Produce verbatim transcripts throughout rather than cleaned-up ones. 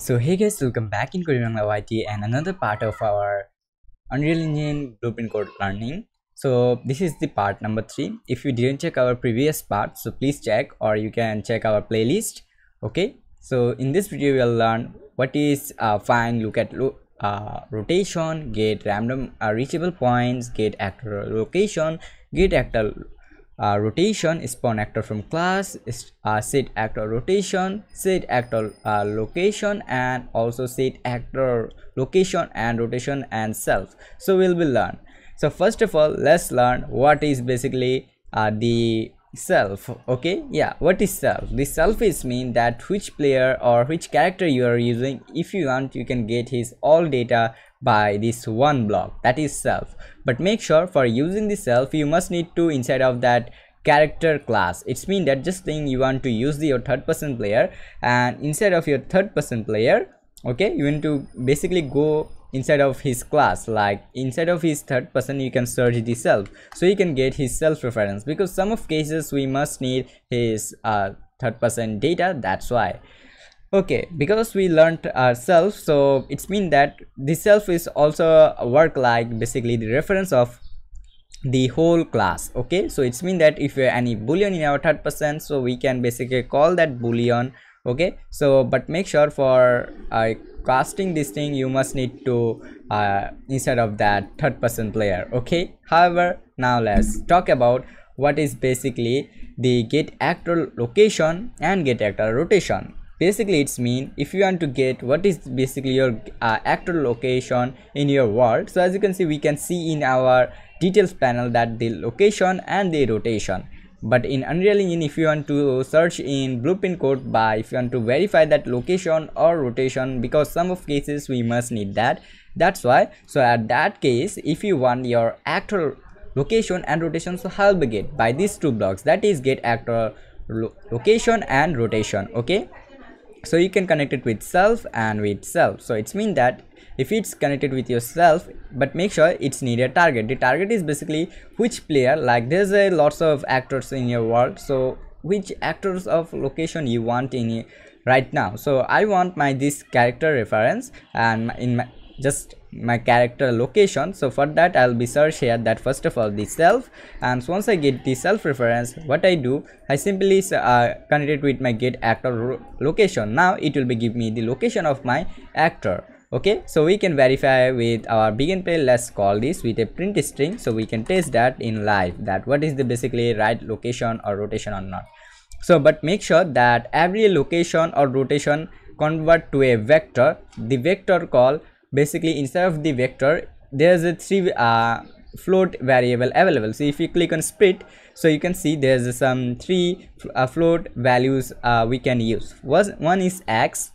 So hey guys, welcome back in Coding Bangla Y T and another part of our Unreal Engine Blueprint code learning. So this is the part number three. If you didn't check our previous part, so please check, or you can check our playlist. Okay, so in this video we will learn what is uh, find, look at lo uh, rotation, get random uh, reachable points, get actor location, get actor Uh, rotation, spawn actor from class, uh, set actor rotation, set actor uh, location, and also set actor location and rotation and self. So we'll be learn. So first of all, let's learn what is basically uh, the self. Okay, yeah, what is self? The self is mean that which player or which character you are using. If you want, you can get his all data by this one block, that is self. But make sure for using the self you must need to inside of that character class. It's mean that just thing you want to use the your third person player, and inside of your third person player, okay, you want to basically go inside of his class, like inside of his third person you can search the self, so you can get his self reference, because some of cases we must need his uh, third person data, that's why. Okay, because we learned ourselves, so it's mean that the self is also work like basically the reference of the whole class. Okay, so it's mean that if we have any boolean in our third person, so we can basically call that boolean. Okay, so but make sure for uh, casting this thing you must need to uh, instead of that third person player. Okay, however, now let's talk about what is basically the get actor location and get actor rotation. Basically it's mean if you want to get what is basically your uh, actor location in your world. So as you can see, we can see in our details panel that the location and the rotation, but in Unreal Engine if you want to search in Blueprint code by, if you want to verify that location or rotation, because some of cases we must need that, that's why. So at that case, if you want your actor location and rotation, so how will we get by these two blocks, that is get actor lo location and rotation. Okay, so you can connect it with self and with self. So it's mean that if it's connected with yourself, but make sure it's need a target. The target is basically which player, like there's a lots of actors in your world, so which actors of location you want in right now. So I want my this character reference and in my just my character location. So for that I'll be search here that first of all the self, and so once I get the self reference, what I do, I simply uh, connect it with my get actor location. Now it will be give me the location of my actor. Okay, so we can verify with our begin play. Let's call this with a print string, so we can test that in live that what is the basically right location or rotation or not. So but make sure that every location or rotation convert to a vector. The vector call, basically inside of the vector there's a three uh, float variable available. So if you click on split, so you can see there's some three uh, float values uh, we can use. One is x,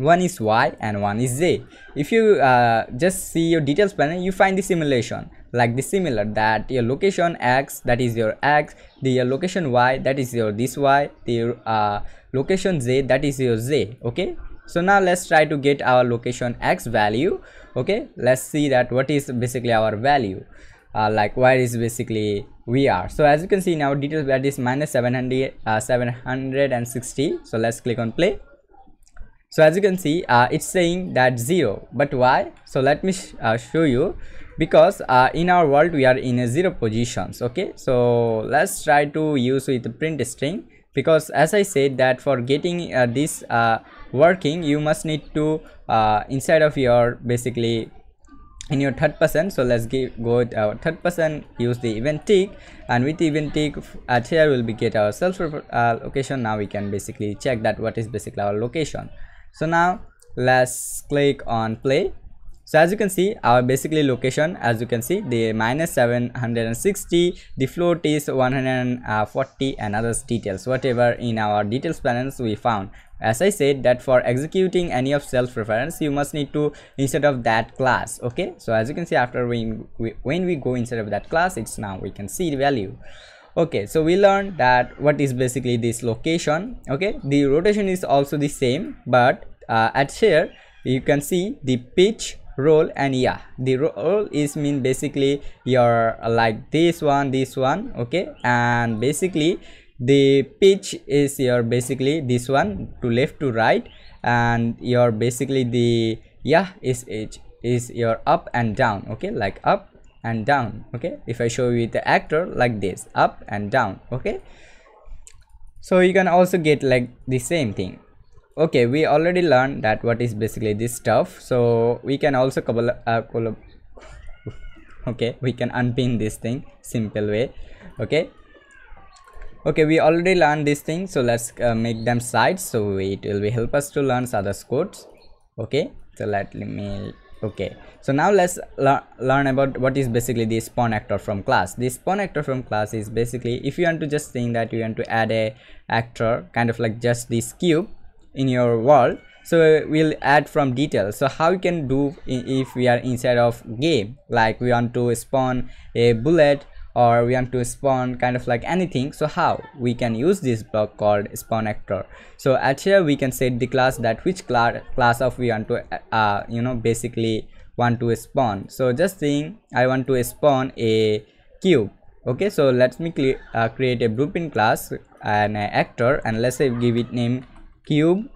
one is y, and one is z. If you uh, just see your details panel, you find the simulation like the similar that your location x, that is your x, the your location y, that is your this y, the uh, location z, that is your z. Okay, so now let's try to get our location x value. Okay, let's see that what is basically our value, uh, like where is basically we are. So as you can see now details, that is minus seven hundred uh, seven hundred sixty. So let's click on play. So as you can see uh, it's saying that zero, but why? So let me sh uh, show you, because uh, in our world we are in a zero positions. Okay, so let's try to use with the print string, because as I said that for getting uh, this uh, working you must need to uh, inside of your basically in your third person. So let's give go with our third person, use the event tick, and with the event tick at here will be get our self uh, location. Now we can basically check that what is basically our location. So now let's click on play. So as you can see our basically location, as you can see the minus seven hundred sixty, the float is one hundred forty, and other details whatever in our details panels we found. As I said that for executing any of self reference you must need to instead of that class. Okay, so as you can see after we, we when we go inside of that class, it's now we can see the value. Okay, so we learned that what is basically this location. Okay, the rotation is also the same, but uh, at here you can see the pitch, roll, and yeah, the roll is mean basically your like this one, this one. Okay, and basically the pitch is your basically this one to left to right, and your basically the yeah is it is your up and down, okay, like up and down. Okay, if I show you the actor like this, up and down. Okay, so you can also get like the same thing. Okay, we already learned that what is basically this stuff, so we can also couple uh, okay we can unpin this thing simple way. Okay, okay, we already learned this thing, so let's uh, make them sides, so it will be help us to learn other codes. Okay, so let me okay so now let's lear learn about what is basically the spawn actor from class. The spawn actor from class is basically, if you want to just think that you want to add a actor kind of like just this cube in your world, so we'll add from detail. So how you can do if we are inside of game, like we want to spawn a bullet or we want to spawn kind of like anything, so how we can use this block called spawn actor. So at here we can set the class that which cl class of we want to uh you know basically want to spawn. So just think I want to spawn a cube. Okay, so let me uh, create a blueprint class and an actor, and let's say give it name cube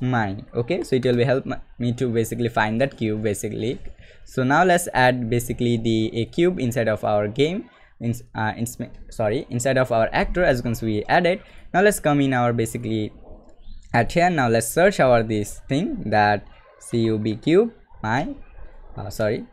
mine. Okay, so it will help me to basically find that cube basically. So now let's add basically the a cube inside of our game in, uh, in sorry inside of our actor, as you can see we added. Now let's come in our basically at here. Now let's search our this thing that cube cube my uh, sorry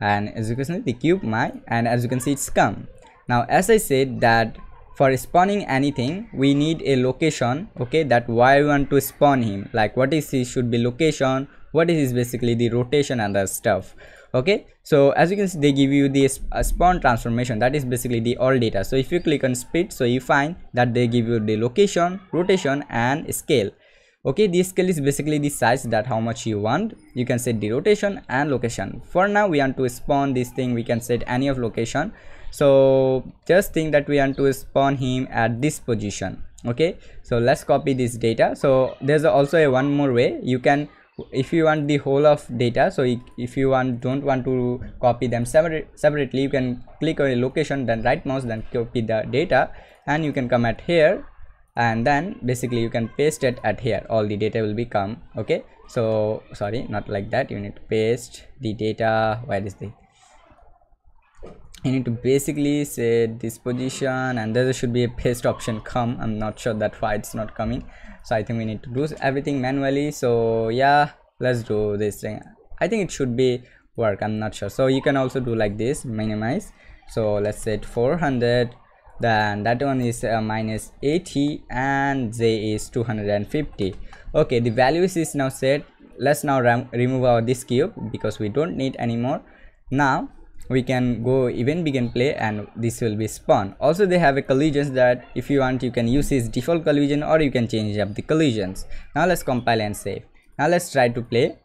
and as you can see the cube my, and as you can see it's come. Now as I said that for spawning anything we need a location, okay, that why we want to spawn him, like what is his should be location, what is basically the rotation and the stuff. Okay, so as you can see they give you the spawn transformation, that is basically the all data. So if you click on split, so you find that they give you the location, rotation and scale. Okay, the scale is basically the size that how much you want. You can set the rotation and location. For now we want to spawn this thing, we can set any of location. So just think that we want to spawn him at this position. Okay, so let's copy this data. So there's also a one more way, you can if you want the whole of data, so if you want don't want to copy them separate, separately, you can click on a location, then right mouse, then copy the data, and you can come at here and then basically you can paste it at here, all the data will become. Okay, so sorry, not like that, you need to paste the data. Where is the you need to basically set this position, and there should be a paste option come. I'm not sure that why it's not coming, so I think we need to do everything manually. So yeah, let's do this thing, I think it should be work, I'm not sure. So you can also do like this, minimize, so let's set four hundred, then that one is uh, minus eighty and z is two hundred fifty. Okay, the values is now set. Let's now remove our this cube because we don't need anymore. Now we can go even begin play and this will be spawned. Also they have a collisions that if you want you can use his default collision or you can change up the collisions. Now let's compile and save. Now let's try to play,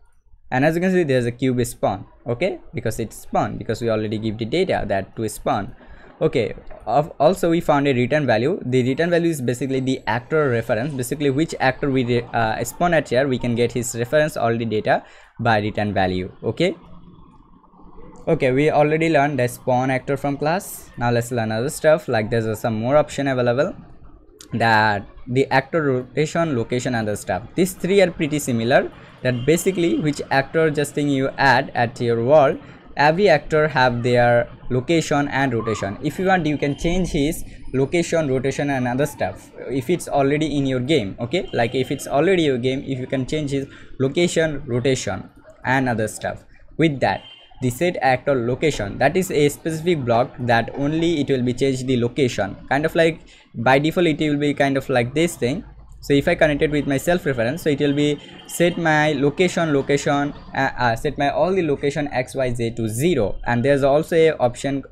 and as you can see there's a cube spawn. Okay, because it's spawned because we already give the data that to spawn. Okay, also we found a return value. The return value is basically the actor reference, basically which actor we uh, spawn at here, we can get his reference all the data by return value. Okay, okay, we already learned the spawn actor from class. Now let's learn other stuff, like there's some more option available that the actor rotation, location and other stuff. These three are pretty similar, that basically which actor just thing you add at your world, every actor have their location and rotation. If you want you can change his location, rotation and other stuff if it's already in your game. Okay, like if it's already your game, if you can change his location, rotation and other stuff with that. The set actor location, that is a specific block that only it will be changed the location, kind of like by default it will be kind of like this thing. So if I connect it with my self reference, so it will be set my location location uh, uh, set my all the location X Y Z to zero, and there's also a option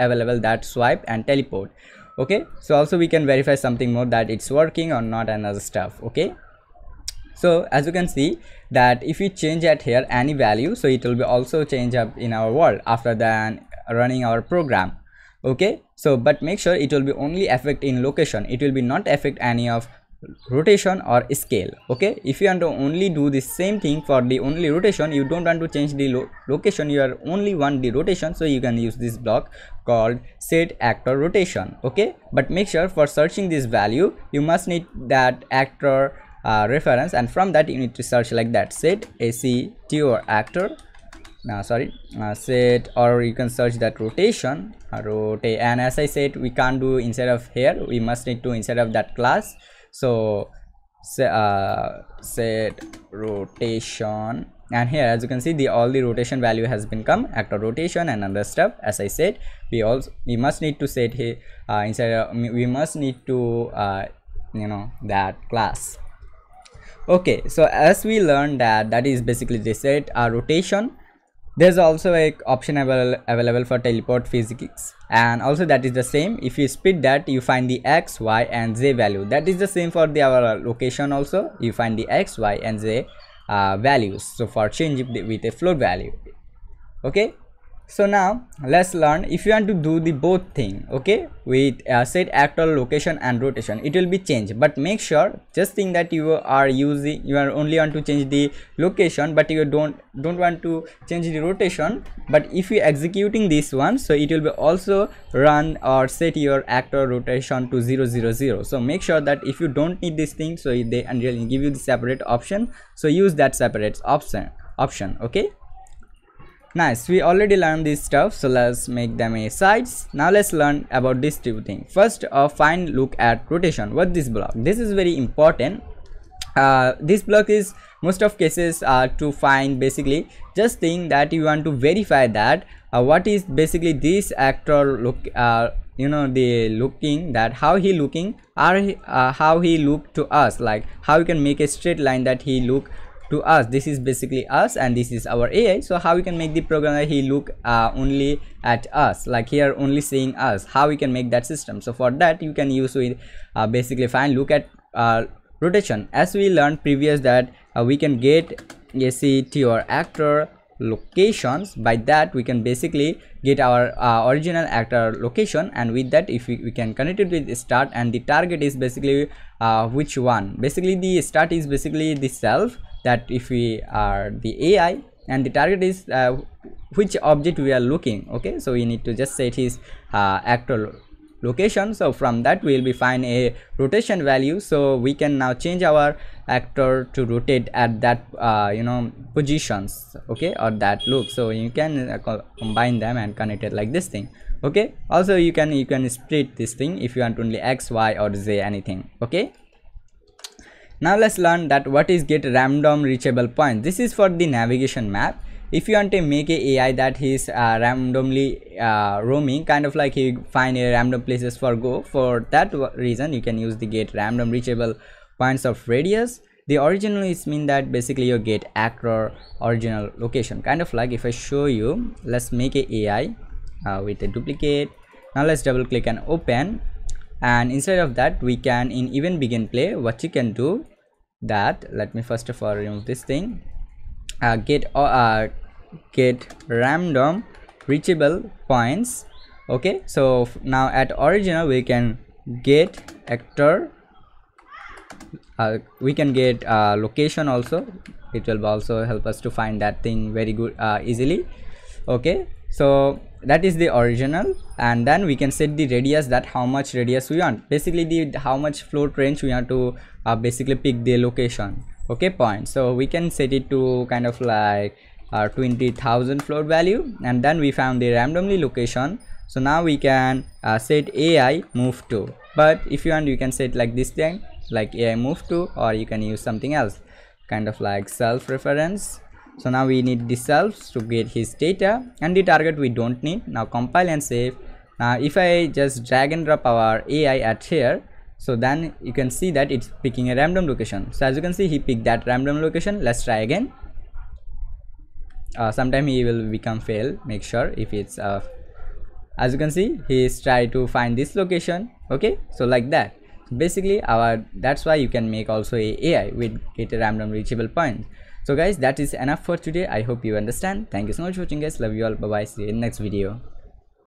available that swipe and teleport. Okay, so also we can verify something more that it's working or not and other stuff. Okay, so as you can see that if you change at here any value, so it will be also change up in our world after then running our program. Okay, so but make sure it will be only affect in location, it will be not affect any of rotation or scale. Okay, if you want to only do the same thing for the only rotation, you don't want to change the lo location, you are only want the rotation, so you can use this block called set actor rotation. Okay, but make sure for searching this value you must need that actor uh, reference, and from that you need to search like that, set A C T or actor. Now sorry uh, set, or you can search that rotation, uh, rotate. And as I said, we can't do inside of here, we must need to inside of that class. So uh, set rotation, and here as you can see, the all the rotation value has been come actor rotation and other stuff. As I said, we also we must need to set here uh, inside of, we must need to uh, you know that class. Okay, so as we learned that that is basically the set our uh, rotation. There's also a option available available for teleport physics, and also that is the same. If you split that, you find the x, y and z value. That is the same for the our location also, you find the x, y and z uh, values. So for change it with a float value. Okay, so now let's learn if you want to do the both thing. Okay, with uh, set actor, location and rotation, it will be changed, but make sure just think that you are using you are only want to change the location, but you don't don't want to change the rotation. But if you executing this one, so it will be also run or set your actor rotation to zero zero zero. So make sure that if you don't need this thing, so they Unreal give you the separate option, so use that separate option option okay. Nice, we already learned this stuff, so let's make them a sides. Now let's learn about this two thing. First, uh, find look at rotation. What this block? This is very important. Uh, this block is most of cases uh, to find basically. Just think that you want to verify that uh, what is basically this actor look. Uh, you know the looking that how he looking are uh, how he look to us, like how you can make a straight line that he look to us. This is basically us and this is our A I. So how we can make the program that he look uh, only at us, like here only seeing us, how we can make that system. So for that you can use with uh, basically find look at uh, rotation. As we learned previous that uh, we can get A C T or actor locations. By that we can basically get our uh, original actor location, and with that if we, we can connect it with start, and the target is basically uh, which one. Basically the start is basically the self, that if we are the A I, and the target is uh, which object we are looking. Okay, so we need to just set his uh, actor location. So from that we will be find a rotation value, so we can now change our actor to rotate at that uh, you know positions, okay, or that look. So you can uh, combine them and connect it like this thing. Okay, also you can you can split this thing if you want only x, y or z, anything. Okay, now let's learn that what is get random reachable point. This is for the navigation map. If you want to make a AI that is uh, randomly uh, roaming, kind of like you find a random places for go, for that reason you can use the get random reachable points of radius. The original is mean that basically you get actor original location, kind of like if I show you, let's make a AI uh, with a duplicate. Now let's double click and open, and instead of that we can in even begin play, what you can do that, let me first of all remove this thing, uh, get uh, get random reachable points. Okay, so now at original we can get actor, uh, we can get uh, location also, it will also help us to find that thing very good uh, easily. Okay, so that is the original, and then we can set the radius, that how much radius we want, basically the how much float range we want to uh, basically pick the location, okay, point. So we can set it to kind of like uh, twenty thousand float value, and then we found the randomly location. So now we can uh, set A I move to, but if you want you can set like this thing, like A I move to, or you can use something else, kind of like self reference. So now we need the selves to get his data, and the target we don't need. Now compile and save. Now if I just drag and drop our A I at here, so then you can see that it's picking a random location. So as you can see, he picked that random location. Let's try again. Uh, sometime he will become fail, make sure if it's uh, as you can see, he is trying to find this location. Okay, so like that basically our, that's why you can make also a A I with get a random reachable point. So guys, that is enough for today. I hope you understand. Thank you so much for watching guys. Love you all. Bye bye. See you in the next video.